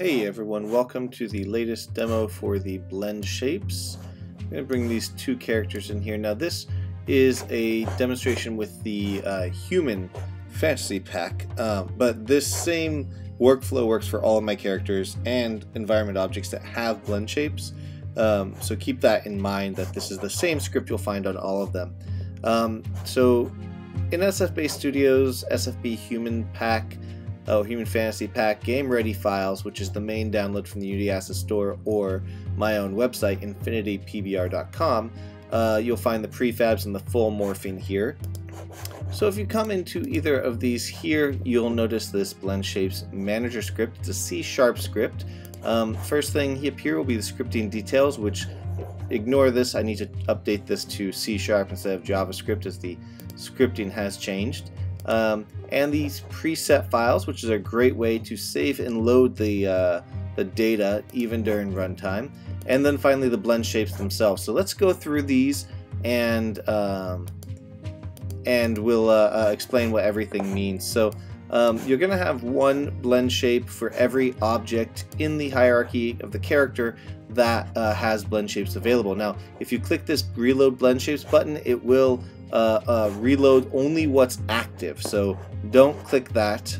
Hey everyone, welcome to the latest demo for the Blend Shapes. I'm going to bring these two characters in here. Now this is a demonstration with the Human Fantasy Pack, but this same workflow works for all of my characters and environment objects that have blend shapes. So keep that in mind, that this is the same script you'll find on all of them. So in SFB Studios, SFB Human Fantasy Pack Game Ready files, which is the main download from the Unity Asset Store or my own website, infinitypbr.com, you'll find the prefabs and the full morphing here. So if you come into either of these here, you'll notice this Blend Shapes Manager script. It's a C-sharp script. First thing up here will be the scripting details, which ignore this. I need to update this to C-sharp instead of JavaScript, as the scripting has changed. And these preset files, which is a great way to save and load the data even during runtime. And then finally the blend shapes themselves. So let's go through these and we'll explain what everything means. So you're going to have one blend shape for every object in the hierarchy of the character that has blend shapes available. Now, if you click this reload blend shapes button, it will reload only what's active, so don't click that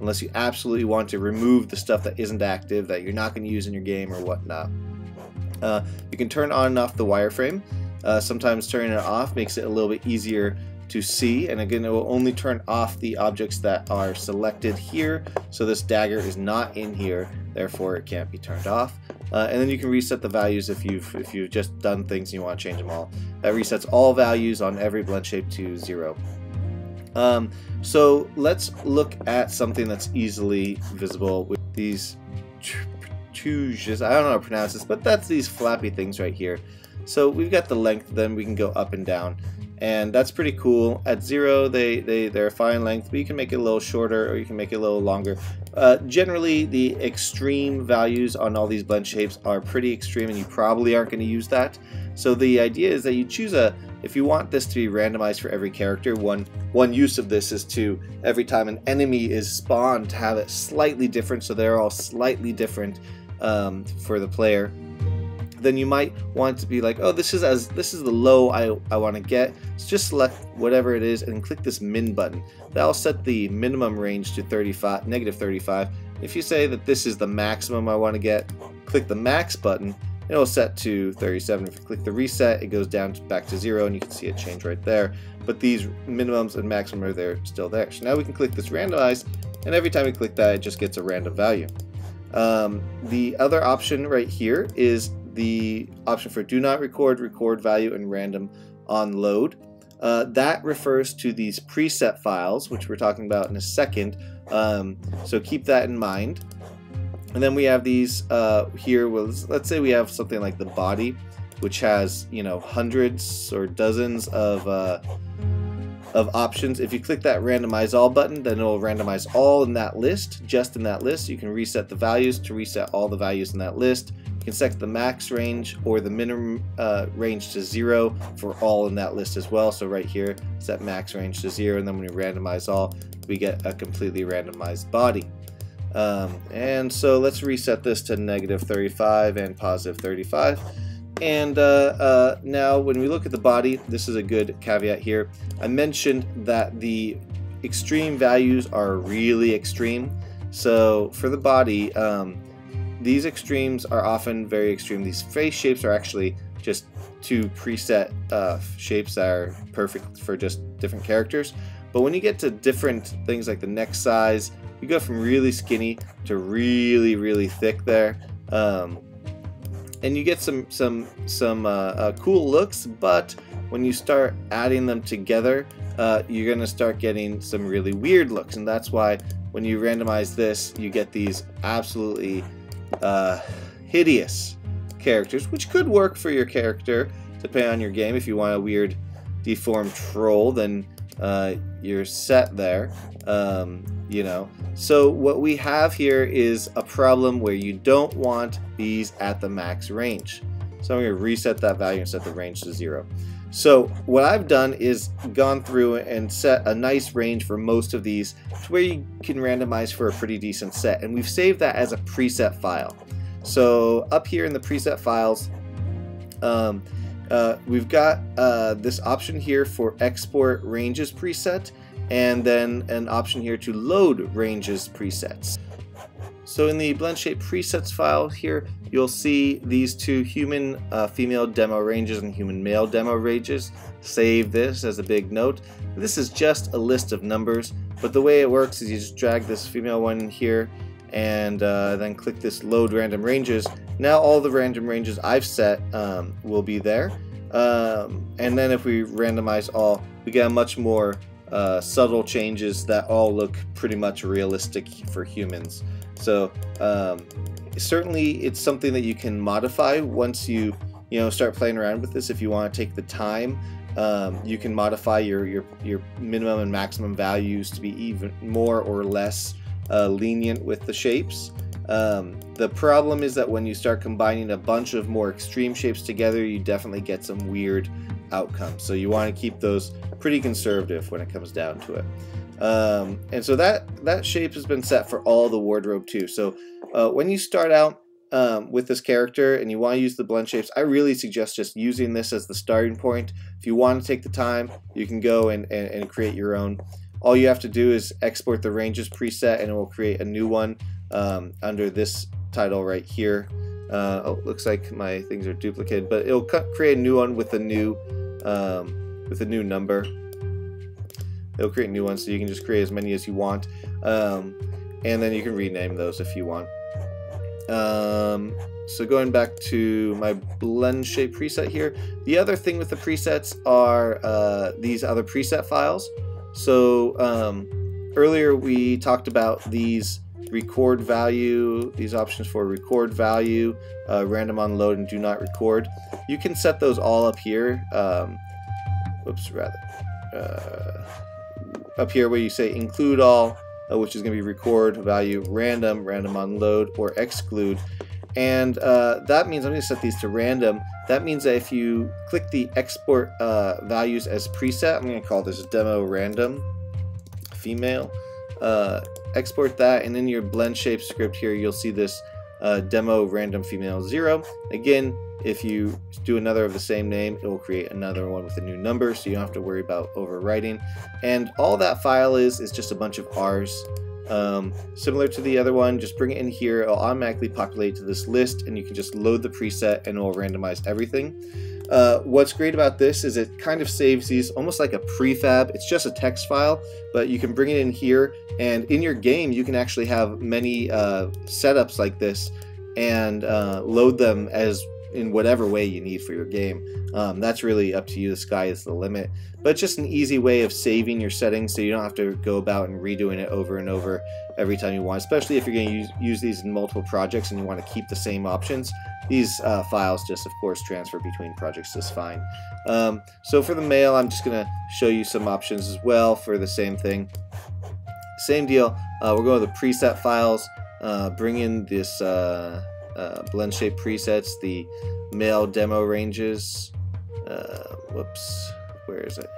unless you absolutely want to remove the stuff that isn't active, that you're not going to use in your game or whatnot. You can turn on and off the wireframe. Sometimes turning it off makes it a little bit easier to see, and again, it will only turn off the objects that are selected here, so this dagger is not in here, therefore it can't be turned off. And then you can reset the values if you've just done things and you want to change them all. That resets all values on every blend shape to 0. So let's look at something that's easily visible with these protrusions. I don't know how to pronounce this, but that's these flappy things right here. So we've got the length, then we can go up and down, and that's pretty cool. At 0, they're a fine length, but you can make it a little shorter or you can make it a little longer. Generally, the extreme values on all these blend shapes are pretty extreme, and you probably aren't going to use that. So the idea is that you choose if you want this to be randomized for every character, one use of this is to, every time an enemy is spawned, to have it slightly different, so they're all slightly different for the player. Then you might want to be like, oh, this is the low I want to get. So just select whatever it is and click this min button. That'll set the minimum range to -35. If you say that this is the maximum I want to get, click the max button. It'll set to 37. If you click the reset, it goes down back to 0, and you can see it change right there. But these minimums and maximum are there, still there. So now we can click this randomize, and every time we click that, it just gets a random value. The other option right here is the option for do not record, record value, and random on load. That refers to these preset files, which we're talking about in a second, so keep that in mind. And then we have these here. Well, let's say we have something like the body, which has, you know, hundreds or dozens of options. If you click that randomize all button, then it will randomize all in that list, just in that list. You can reset the values to reset all the values in that list. You can set the max range or the minimum range to 0 for all in that list as well. So right here, set max range to 0, and then when we randomize all, we get a completely randomized body. And so let's reset this to -35 and +35. And now when we look at the body, this is a good caveat here. I mentioned that the extreme values are really extreme. So for the body, these extremes are often very extreme. These face shapes are actually just two preset shapes that are perfect for just different characters. But when you get to different things like the neck size, you go from really skinny to really, really thick there. And you get some cool looks, but when you start adding them together, you're going to start getting some really weird looks. And that's why when you randomize this, you get these absolutely hideous characters, which could work for your character depending on your game. If you want a weird deformed troll, then you're set there. You know, so what we have here is a problem where you don't want these at the max range, so I'm going to reset that value and set the range to 0. So what I've done is gone through and set a nice range for most of these to where you can randomize for a pretty decent set, and we've saved that as a preset file. So up here in the preset files, we've got this option here for export ranges preset, and then an option here to load ranges presets. So in the Blend Shape presets file here, you'll see these two human female demo ranges and human male demo ranges. Save this as a big note. This is just a list of numbers, but the way it works is you just drag this female one in here and then click this load random ranges. Now all the random ranges I've set will be there. And then if we randomize all, we get a much more subtle changes that all look pretty much realistic for humans. So certainly it's something that you can modify once you start playing around with this. If you want to take the time, you can modify your minimum and maximum values to be even more or less lenient with the shapes. The problem is that when you start combining a bunch of more extreme shapes together, you definitely get some weird outcomes. So you want to keep those pretty conservative when it comes down to it. And so that shape has been set for all the wardrobe too. So when you start out with this character and you want to use the blend shapes, I really suggest just using this as the starting point. If you want to take the time, you can go and create your own. All you have to do is export the ranges preset and it will create a new one under this title right here. Oh, looks like my things are duplicated, but it'll create a new one with a new number. It'll create new ones, so you can just create as many as you want, and then you can rename those if you want. So going back to my blend shape preset here, the other thing with the presets are these other preset files. So earlier we talked about these record value, these options for record value, random on load, and do not record. You can set those all up here. Up here where you say include all, which is going to be record value, random, random on load, or exclude. And that means, I'm going to set these to random. That means that if you click the export values as preset, I'm going to call this demo random female, export that, and in your blend shape script here you'll see this demo random female 0. Again, if you do another of the same name, it will create another one with a new number, so you don't have to worry about overwriting. And all that file is just a bunch of R's. Similar to the other one, just bring it in here, it'll automatically populate to this list, and you can just load the preset and it'll randomize everything. What's great about this is it kind of saves these almost like a prefab. It's just a text file, but you can bring it in here, and in your game you can actually have many setups like this and load them as in whatever way you need for your game. That's really up to you, the sky is the limit. But just an easy way of saving your settings so you don't have to go about and redoing it over and over every time you want, especially if you're going to use these in multiple projects and you want to keep the same options. These files just, of course, transfer between projects just fine. So for the mail, I'm just going to show you some options as well for the same thing. Same deal, we'll go to the preset files, bring in this blend shape presets, the male demo ranges, whoops, where is it?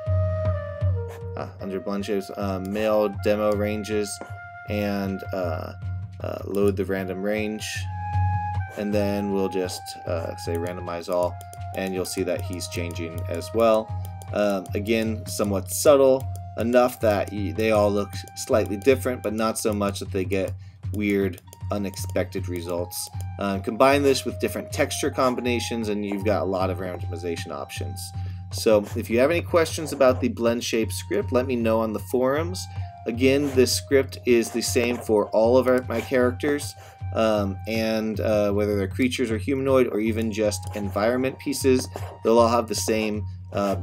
Under blend shapes, male demo ranges, and load the random range, and then we'll just say randomize all, and you'll see that he's changing as well. Again, somewhat subtle enough that they all look slightly different, but not so much that they get weird, unexpected results. Combine this with different texture combinations and you've got a lot of randomization options. So if you have any questions about the blend shape script, let me know on the forums. Again, this script is the same for all of my characters, and whether they're creatures or humanoid or even just environment pieces, they'll all have the same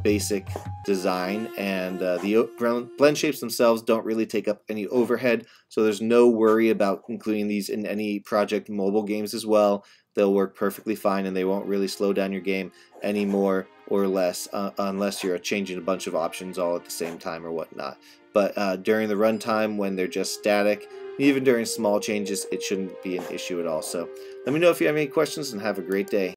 basic design, and the blend shapes themselves don't really take up any overhead, so there's no worry about including these in any project mobile games as well. They'll work perfectly fine and they won't really slow down your game any more or less, unless you're changing a bunch of options all at the same time or whatnot. But during the runtime, when they're just static, even during small changes, it shouldn't be an issue at all. So let me know if you have any questions and have a great day.